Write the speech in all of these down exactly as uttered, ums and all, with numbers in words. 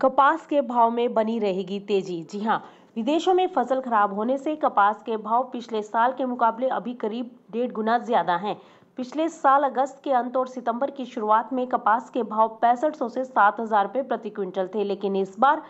कपास के भाव में बनी रहेगी तेजी। जी हाँ, विदेशों में फसल खराब होने से कपास के भाव पिछले साल के मुकाबले अभी करीब डेढ़ गुना ज्यादा हैं। पिछले साल अगस्त के अंत और सितंबर की शुरुआत में कपास के भाव पैंसठ सौ से सात हजार रुपये प्रति क्विंटल थे, लेकिन इस बार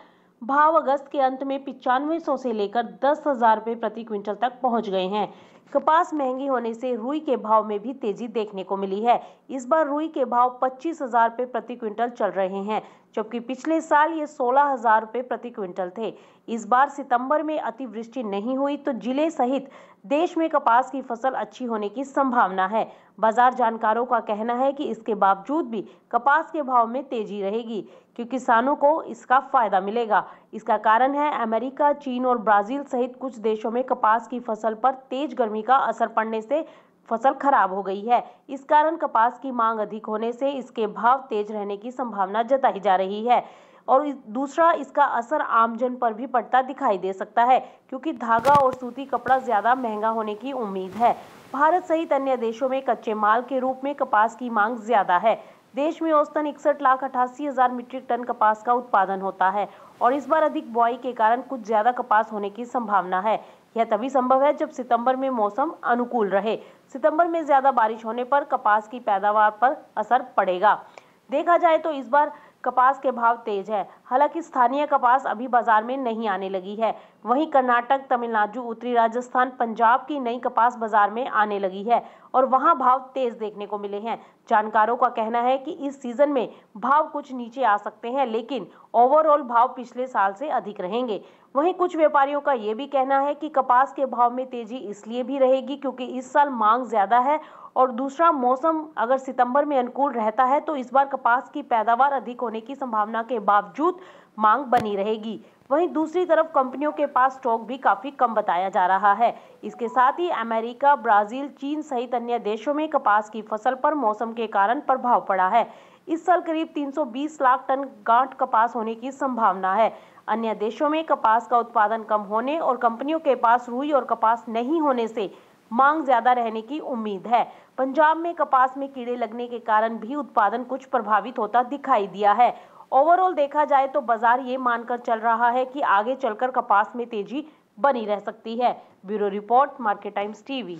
भाव अगस्त के अंत में पिचानवे सौ से लेकर दस हजार रुपये प्रति क्विंटल तक पहुंच गए हैं। कपास महंगी होने से रुई के भाव में भी तेजी देखने को मिली है। इस बार रुई के भाव पच्चीस हजार रुपये प्रति क्विंटल चल रहे हैं, जबकि पिछले साल ये सोलह हजार रुपये प्रति क्विंटल थे। इस बार सितंबर में अतिवृष्टि नहीं हुई तो जिले सहित देश में कपास की फसल अच्छी होने की संभावना है। बाजार जानकारों का कहना है कि इसके बावजूद भी कपास के भाव में तेजी रहेगी, क्योंकि किसानों को इसका फायदा मिलेगा। इसका कारण है अमेरिका, चीन और ब्राजील सहित कुछ देशों में कपास की फसल पर तेज गर्मी का असर पड़ने से फसल खराब हो गई है। इस कारण कपास की मांग अधिक होने से इसके भाव तेज रहने की संभावना जताई जा रही है। और दूसरा, इसका असर आमजन पर भी पड़ता दिखाई दे सकता है, क्योंकि धागा और सूती कपड़ा ज्यादा महंगा होने की उम्मीद है। भारत सहित अन्य देशों में कच्चे माल के रूप में कपास की मांग ज्यादा है। देश में औसतन इकसठ लाख अठासी हजार मीट्रिक टन कपास का उत्पादन होता है और इस बार अधिक बुआई के कारण कुछ ज्यादा कपास होने की संभावना है। यह तभी संभव है जब सितंबर में मौसम अनुकूल रहे। सितंबर में ज्यादा बारिश होने पर कपास की पैदावार पर असर पड़ेगा। देखा जाए तो इस बार कपास के भाव तेज है, हालांकि स्थानीय कपास अभी बाजार में नहीं आने लगी है। वहीं कर्नाटक, तमिलनाडु, उत्तरी राजस्थान, पंजाब की नई कपास बाजार में आने लगी है और वहां भाव तेज देखने को मिले हैं। जानकारों का कहना है कि इस सीजन में भाव कुछ नीचे आ सकते हैं, लेकिन ओवरऑल भाव पिछले साल से अधिक रहेंगे। वहीं कुछ व्यापारियों का ये भी कहना है कि कपास के भाव में तेजी इसलिए भी रहेगी क्योंकि इस साल मांग ज्यादा है, और दूसरा मौसम अगर सितंबर में अनुकूल रहता है तो इस बार कपास की पैदावार अधिक होने की संभावना के बावजूद मांग बनी रहेगी। वहीं दूसरी तरफ कंपनियों के पास स्टॉक भी काफी कम बताया जा रहा है। इसके साथ ही अमेरिका, ब्राजील, चीन सहित अन्य देशों में कपास की फसल पर मौसम के कारण प्रभाव पड़ा है। इस साल करीब तीन सौ बीस लाख टन गांठ कपास होने की संभावना है। अन्य देशों में कपास का उत्पादन कम होने और कंपनियों के पास रुई और कपास नहीं होने से मांग ज्यादा रहने की उम्मीद है। पंजाब में कपास में कीड़े लगने के कारण भी उत्पादन कुछ प्रभावित होता दिखाई दिया है। ओवरऑल देखा जाए तो बाजार ये मानकर चल रहा है कि आगे चलकर कपास में तेजी बनी रह सकती है। Bureau report, Market Times TV.